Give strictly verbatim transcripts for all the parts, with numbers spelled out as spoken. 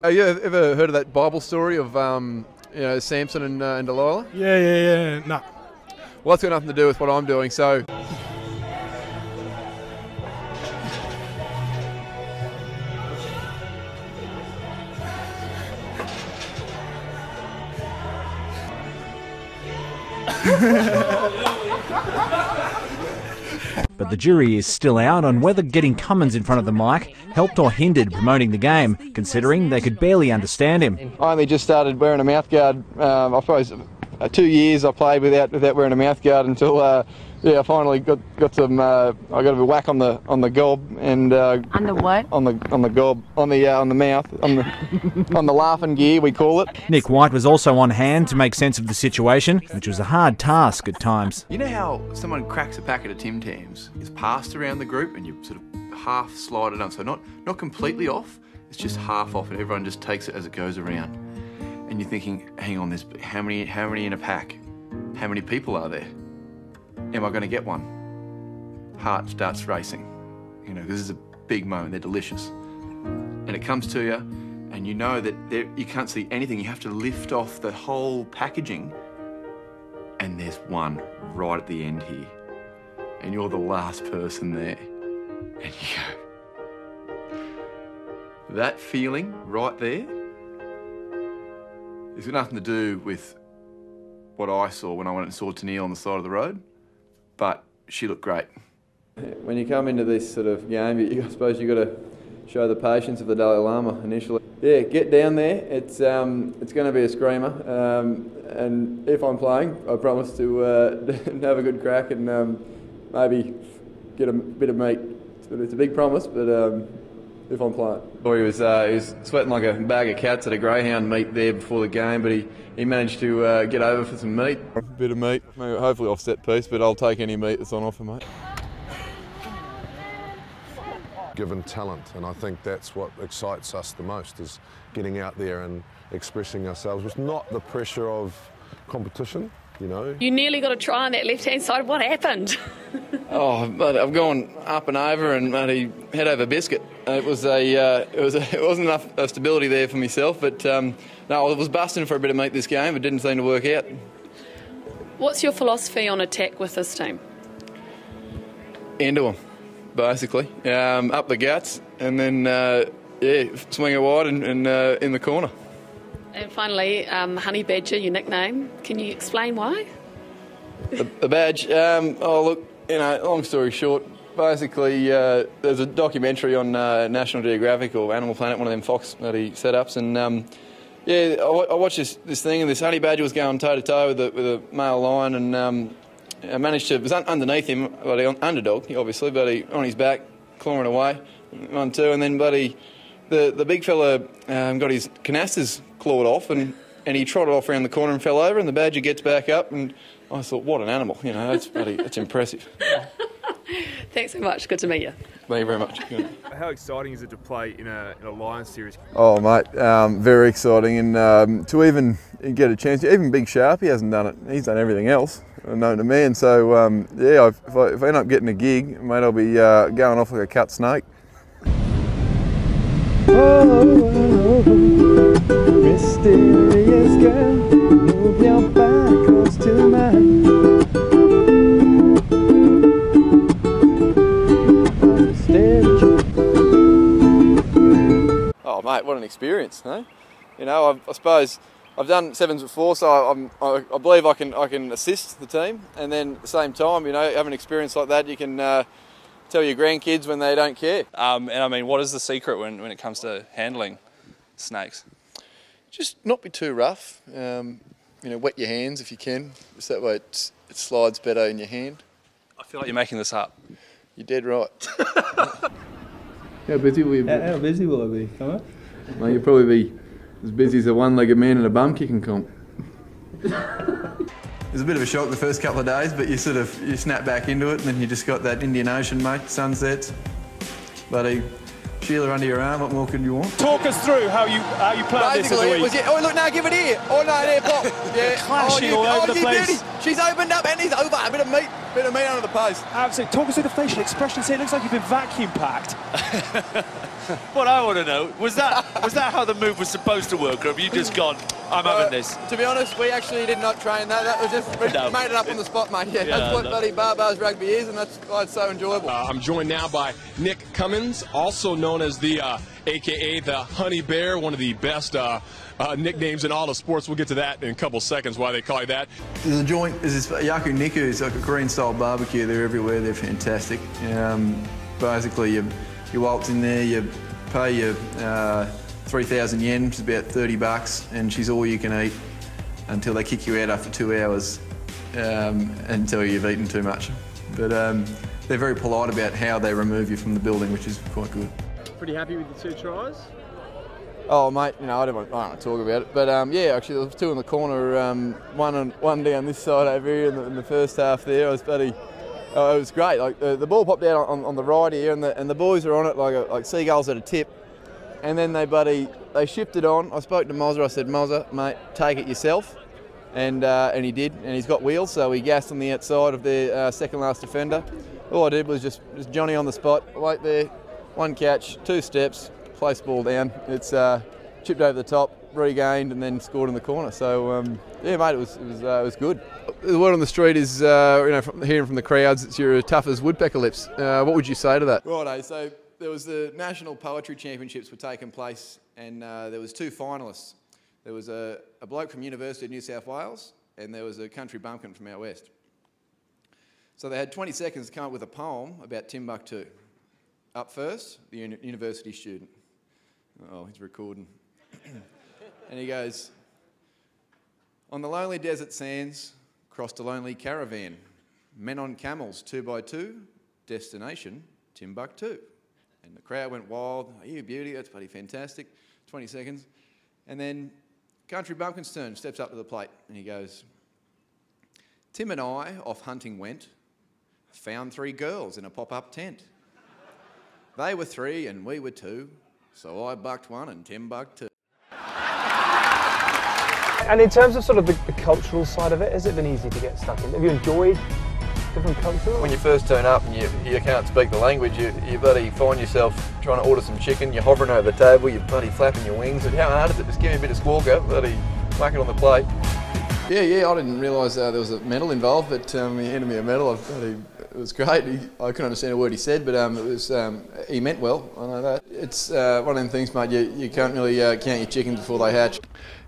Have you ever heard of that Bible story of um, you know, Samson and, uh, and Delilah? Yeah, yeah, yeah, no. Well, that's got nothing to do with what I'm doing, so... But the jury is still out on whether getting Cummins in front of the mic helped or hindered promoting the game, considering they could barely understand him. I only just started wearing a mouthguard. Um, I suppose uh, two years I played without without wearing a mouthguard until uh, yeah, I finally got got some. Uh, I got a whack on the on the gob and uh, on the what? On the on the gob on the uh, on the mouth on the on the laughing gear, we call it. Nick White was also on hand to make sense of the situation, which was a hard task at times. You know how someone cracks a packet of Tim Tams? It's passed around the group and you sort of half slide it on, so not, not completely off, it's just half off and everyone just takes it as it goes around. And you're thinking, hang on, there's how many, how many in a pack? How many people are there? Am I going to get one? Heart starts racing. You know, this is a big moment, they're delicious. And it comes to you and you know that you can't see anything, you have to lift off the whole packaging and there's one right at the end here. And you're the last person there. And you go, that feeling right there, it's got nothing to do with what I saw when I went and saw Tennille on the side of the road, but she looked great. When you come into this sort of game, you, I suppose you've got to show the patience of the Dalai Lama initially. Yeah, get down there. It's um, it's going to be a screamer, um, and if I'm playing, I promise to uh, have a good crack and um, maybe get a bit of meat. It's a big promise, but um, if I'm playing. Boy, he was, uh, he was sweating like a bag of cats at a greyhound meet there before the game, but he, he managed to uh, get over for some meat. A bit of meat, maybe hopefully offset piece, but I'll take any meat that's on offer, mate. Given talent, and I think that's what excites us the most, is getting out there and expressing ourselves with not the pressure of competition. You know. You nearly got a try on that left-hand side. What happened? Oh, but I've gone up and over, and bloody head over biscuit. It was a, uh, it was, a, it wasn't enough stability there for myself. But um, no, I was busting for a bit of meat this game. It didn't seem to work out. What's your philosophy on attack with this team? Into them, basically. Um, up the guts, and then uh, yeah, swing it wide and, and uh, in the corner. And finally, um, Honey Badger, your nickname. Can you explain why? The, the badge? Um, oh, look, you know, long story short, basically uh, there's a documentary on uh, National Geographic or Animal Planet, one of them fox bloody setups, and um, yeah, I, I watched this, this thing, and this Honey Badger was going toe-to-toe with a, with a male lion, and um, I managed to, it was un underneath him, bloody underdog, obviously, bloody on his back, clawing away, one, two, and then bloody the, the big fella um, got his canisters clawed off, and, and he trotted off around the corner and fell over, and the badger gets back up, and I thought, what an animal, you know, that's, bloody, that's impressive. Thanks so much, good to meet you. Thank you very much. How exciting is it to play in a, in a Lion series? Oh mate, um, very exciting, and um, to even get a chance, even Big Sharpie hasn't done it, he's done everything else, known to man, so um, yeah, I've, if, I, if I end up getting a gig, mate, I'll be uh, going off like a cut snake. Mysterious girl, move your back close to mine. Oh mate, what an experience, eh? You know, I, I suppose I've done sevens before, so I'm, I, I believe I can I can assist the team. And then at the same time, you know, having an experience like that, you can uh, tell your grandkids when they don't care. Um, and I mean, what is the secret when when it comes to handling snakes? Just not be too rough, um, you know, wet your hands if you can, just that way it's, it slides better in your hand. I feel like you're making this up. You're dead right. How busy will you be? How, how busy will I be, come on? Mate, you'll probably be as busy as a one-legged man in a bum-kicking comp. It was a bit of a shock the first couple of days, but you sort of, you snap back into it, and then you just got that Indian Ocean, mate, sunsets, buddy. Sheila under your arm, what more could you want? Talk us through how you how you planned this as a week. Oh look, now give it here. Oh no, there, pop. Yeah. Clashing oh, all over oh, the place. Beauty. She's opened up and he's over. A bit of meat, a bit of meat under the post. Absolutely. Talk us through the facial expressions here. It looks like you've been vacuum packed. What I want to know, was that was that how the move was supposed to work, or have you just gone, I'm uh, having this? To be honest, we actually did not train that. That was just, we no. made it up on the spot, mate. Yeah, yeah, that's what no. bloody Barbar's rugby is, and that's why it's so enjoyable. Uh, I'm joined now by Nick Cummins, also known as the, uh, a k a the Honey Bear, one of the best uh, uh, nicknames in all of sports. We'll get to that in a couple seconds, why they call you that. There's a joint, this is Yaku Niku, it's like a Korean-style barbecue. They're everywhere, they're fantastic. Um, basically, you, you waltz in there, you pay your uh, three thousand yen, which is about thirty bucks, and she's all you can eat until they kick you out after two hours um, until you've eaten too much. But um, they're very polite about how they remove you from the building, which is quite good. Pretty happy with the two tries? Oh, mate, you know, I don't want, I don't want to talk about it. But, um, yeah, actually, there was two in the corner, um, one on, one down this side over here in the, in the first half there. I was bloody, oh, it was great. Like, the, the ball popped out on, on the right here, and the, and the boys were on it like, a, like seagulls at a tip. And then they, buddy, they shifted on. I spoke to Moza. I said, Moza, mate, take it yourself. And, uh, and he did, and he's got wheels, so he gassed on the outside of their uh, second last defender. All I did was just, just Johnny on the spot, right there. One catch, two steps, place ball down. It's uh, chipped over the top, regained, and then scored in the corner. So um, yeah, mate, it was it was, uh, it was good. The word on the street is, uh, you know, from hearing from the crowds, it's you're as tough as woodpecker lips. Uh, what would you say to that? Righto. So there was the National Poetry Championships were taking place, and uh, there was two finalists. There was a, a bloke from University of New South Wales, and there was a country bumpkin from out west. So they had twenty seconds to come up with a poem about Timbuktu. Up first, the uni university student. Oh, he's recording. And he goes, on the lonely desert sands, crossed a lonely caravan. Men on camels, two by two, destination, Timbuktu. And the crowd went wild. Oh, you beauty, that's bloody fantastic. twenty seconds. And then country bumpkin's turn, steps up to the plate, and he goes, Tim and I off hunting went, found three girls in a pop-up tent. They were three and we were two, so I bucked one and Tim bucked two. And in terms of sort of the, the cultural side of it, has it been easy to get stuck in? Have you enjoyed different cultures? When you first turn up and you, you can't speak the language, you, you bloody find yourself trying to order some chicken, you're hovering over the table, you're bloody flapping your wings, and how hard is it? Just give me a bit of squawker, bloody whack it on the plate. Yeah, yeah, I didn't realise uh, there was a medal involved, but um, he handed me a medal. I thought he, it was great. He, I couldn't understand a word he said, but um, it was um, he meant well. I know that. It's uh, one of them things, mate. You, you can't really uh, count your chickens before they hatch.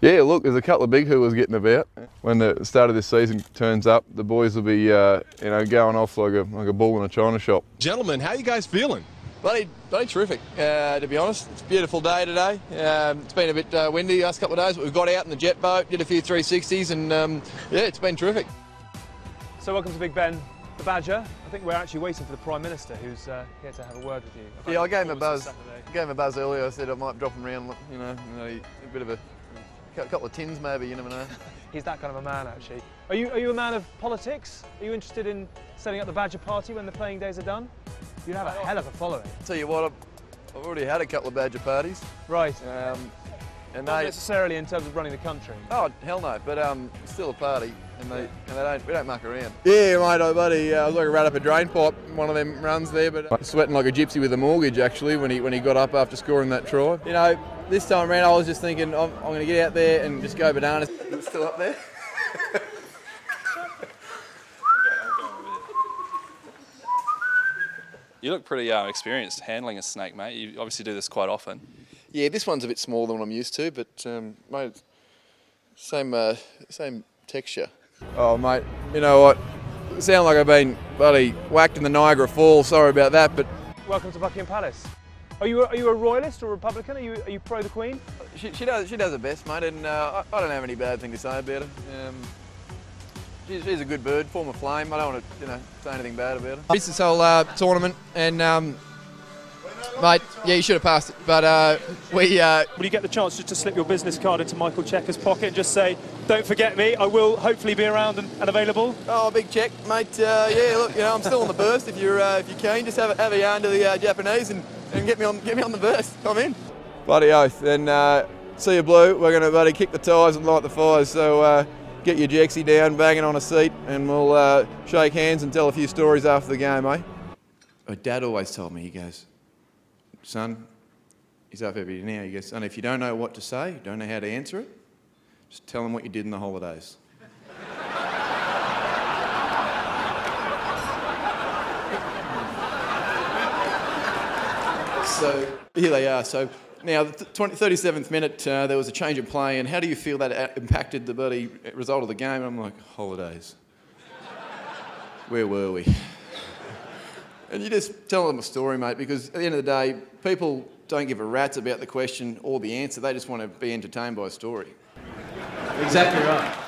Yeah, look, there's a couple of big hoovers getting about. When the start of this season turns up, the boys will be, uh, you know, going off like a like a ball in a china shop. Gentlemen, how are you guys feeling? Bloody, bloody terrific, uh, to be honest. It's a beautiful day today. Um, it's been a bit uh, windy the last couple of days, but we've got out in the jet boat, did a few three sixties, and um, yeah, it's been terrific. So welcome to Big Ben, the Badger. I think we're actually waiting for the Prime Minister, who's uh, here to have a word with you. About yeah, I gave him a buzz. I gave him a buzz earlier. I said I might drop him around, you know, you know a bit of a, a couple of tins maybe, you never know. He's that kind of a man, actually. Are you, are you a man of politics? Are you interested in setting up the Badger Party when the playing days are done? You'd have a hell of a following. Tell you what, I've, I've already had a couple of Badger parties. Right. Um, and Not they, necessarily in terms of running the country. Oh, hell no, but um, it's still a party, and they, and they don't, we don't muck around. Yeah, mate, oh, buddy, uh, I was like a rat up a drain pipe in one of them runs there, but uh, sweating like a gypsy with a mortgage, actually, when he, when he got up after scoring that try. You know, this time around, I was just thinking, I'm, I'm going to get out there and just go bananas. It's still up there. You look pretty uh, experienced handling a snake, mate. You obviously do this quite often. Yeah, this one's a bit smaller than what I'm used to, but um, mate, same uh, same texture. Oh, mate, you know what? I sound like I've been bloody whacked in the Niagara Falls. Sorry about that, but welcome to Buckingham Palace. Are you a, are you a royalist or a Republican? Are you are you pro the Queen? She, she does she does her best, mate, and uh, I, I don't have any bad thing to say about her. Um, She's a good bird, former flame. I don't want to, you know, say anything bad about her. I missed this whole uh, tournament, and um, mate, yeah, you should have passed it. But uh, we. Uh, Will you get the chance just to slip your business card into Michael Checker's pocket and just say, "Don't forget me. I will hopefully be around and, and available." Oh, big check, mate. Uh, yeah, look, you know, I'm still on the burst. If you're, uh, if you can, just have a, have a yarn to the uh, Japanese and, and get me on, get me on the burst. I'm in. Bloody oath. And uh, see you, Blue. We're going to bloody kick the tires and light the fires. So. Uh, Get your Jexy down, banging on a seat, and we'll uh, shake hands and tell a few stories after the game, eh? My dad always told me, he goes, son, he's up every now. He goes, and if you don't know what to say, don't know how to answer it, just tell them what you did in the holidays. So here they are. So now, the thirty-seventh minute, uh, there was a change of play, and how do you feel that impacted the bloody result of the game? And I'm like, holidays. Where were we? And you just tell them a story, mate, because at the end of the day, people don't give a rat's about the question or the answer. They just want to be entertained by a story. Exactly right.